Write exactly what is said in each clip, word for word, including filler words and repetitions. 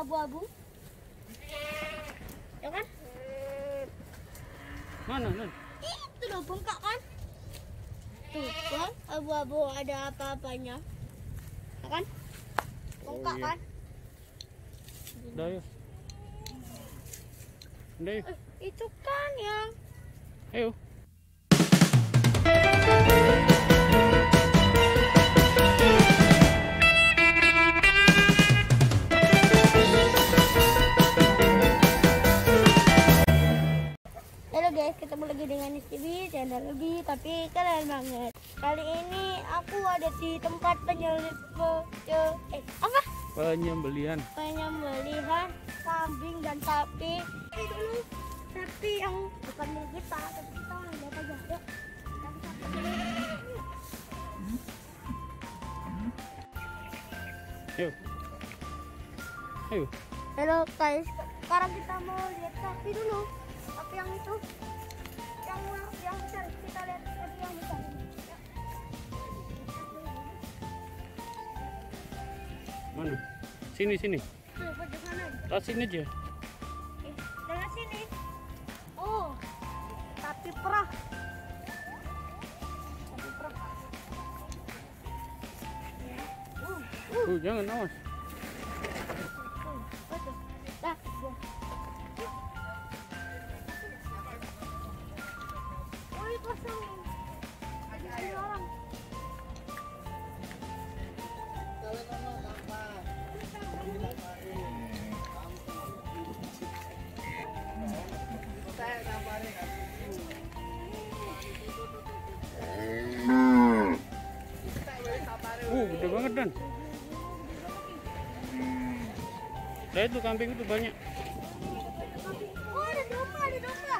abu-abu. Ya kan? Mana, Nun? Itu loh, bengkak kan? Tuh kan, abu-abu ada apa-apanya. Ya kan? Bengkak oh, iya. kan? Udah ya. Udah ya. Eh, itu kan yang... Ayo. Ketemu lagi dengan T V channel lebih tapi keren banget. Kali ini aku ada di tempat penyembelihan pe, eh, apa? Penyembelihan. Penyembelihan kambing dan sapi. Tapi dulu sapi yang bukan milik kita, tapi kita orang lihat aja. Yuk. Ayo. Ayo. Halo guys. Sekarang kita mau lihat sapi dulu. Sapi yang itu. Yang, yang besar kita lihat tadi yang besar. Mana? Sini sini. Tuh, pojok mana? Taruh sini aja. Eh, taruh sini. Oh, sapi perah. Sapi perah. Ya. Uh, uh. Tuh, jangan awas. Dah. Kosong. Ada orang. Uh, gede banget Dan. Nah, itu kambing itu banyak. Oh, ada domba, ada domba.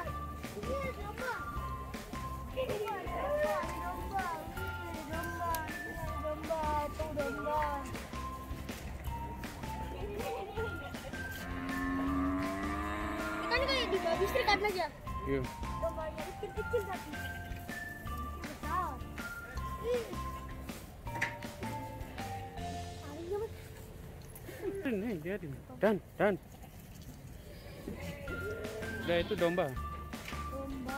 Ini ada domba. Ini domba, domba, ini domba, ini domba, itu domba. Kita ini kayak di babi serikat aja. Iya. Dombanya kecil-kecil tapi besar. Ih. Arinya mas. Nih dia di. Dan, dan. Udah itu domba. Domba.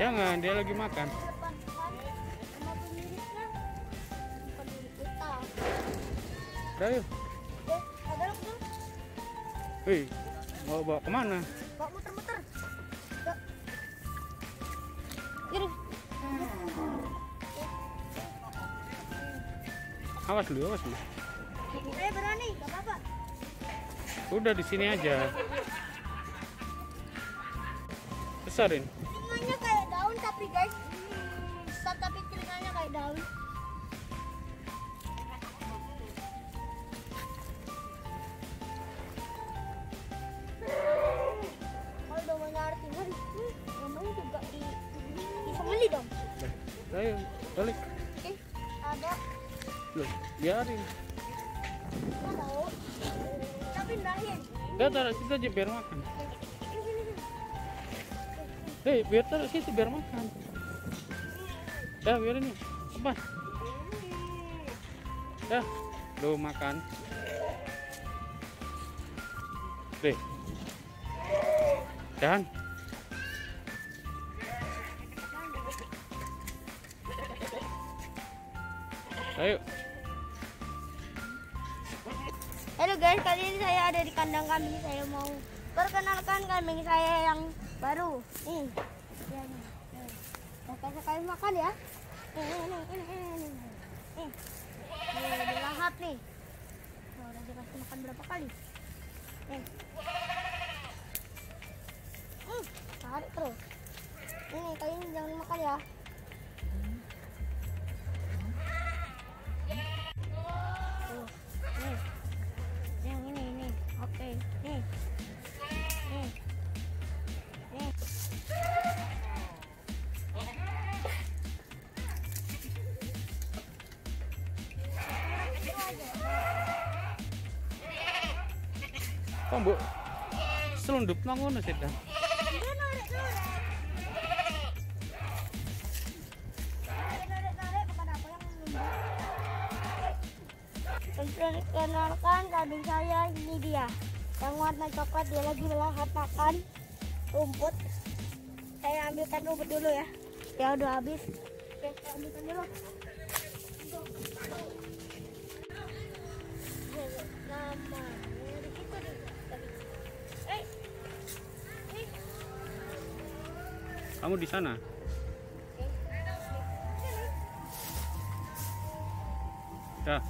Jangan, dia lagi makan. Udah yuk. Wih, mau bawa kemana? Bawa muter-muter. Awas dulu, awas dulu. Saya berani, gak apa-apa. Udah di sini aja. Besarin. Telinganya kayak daun tapi guys, hmm, besar tapi telinganya kayak daun. Kalau domanya arti mana? Domanya juga di disembeli dong. Ayo balik. Eh ada. Loh, biarin. Tidak tahu. Tapi pindahin. Tidak taruh kita aja biar makan. Hei, biar taruh situ biar makan. Dah, biar ini. Apa? Dah, lo makan. Hei. Dan. Ayo. Halo guys, kali ini saya ada di kandang kambing. Saya mau perkenalkan kambing saya yang baru nih, kasih kalian makan ya. Nih, nih, nih, nih, nih, udah lahap nih. Udah dikasih makan berapa kali? Nih, hmm, tarik terus. Nih, kalian jangan makan ya. Tuh, nih, yang ini, ini, oke, nih. Kok mbok selundupno ngono sih ta? Kenalkan kambing saya, ini dia yang warna coklat, dia lagi melahap makan rumput. Saya ambilkan rumput dulu ya, ya udah habis. Oke, saya ambilkan dulu. Nama kamu di sana? Ya.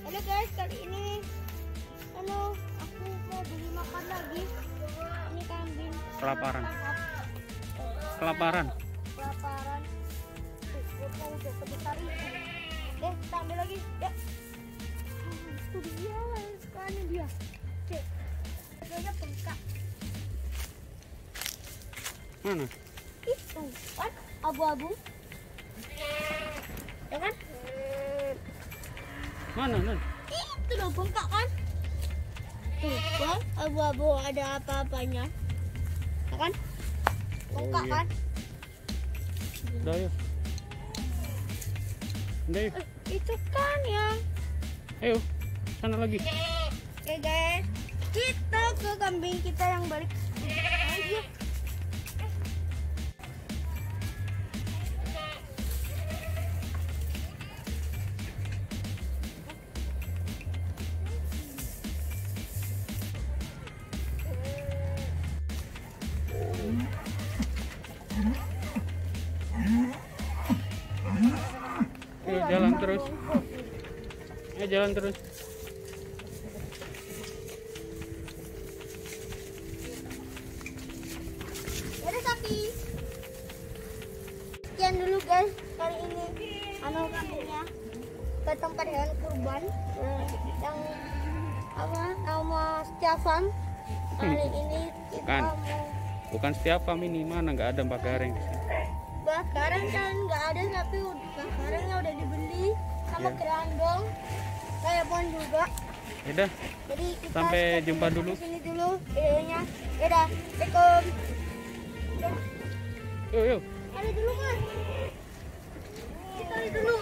Halo guys, kali ini halo, aku mau beli makan lagi. Ini kambing kelaparan. Kelaparan. Kelaparan. Kita udah sebentar ini. Deh, kita ambil lagi. Ya. Itu dia, sekarang dia. Cek. Dia bengkak. Mana? Itu kan abu-abu. Ya kan? Mana, mana? Itu loh, bengkak kan? Tuh, bang, abu-abu ada apa-apanya. Kan? Bengkak kan? Udah yuk. Udah yuk. Itu kan yang... Ayo, sana lagi. Oke guys, kita ke kambing kita yang balik. Ayo. Jalan terus, ya jalan terus. Ada sapi. Sekian dulu guys kali ini anu kambingnya ke tempat hewan kurban yang apa nama Setiafam. Kali ini kita bukan mau... bukan Setiafam ini, mana nggak ada Mbak Gareng di sini. Bakaran kan nggak ada, tapi bakarangnya udah dibeli sama kerandong, kayak pohon juga. Yaudah, jadi kita sampai jumpa dulu. Sini dulu videonya. Yaudah, assalamualaikum. Yuk yuk. Ada dulu kan? Kita dulu.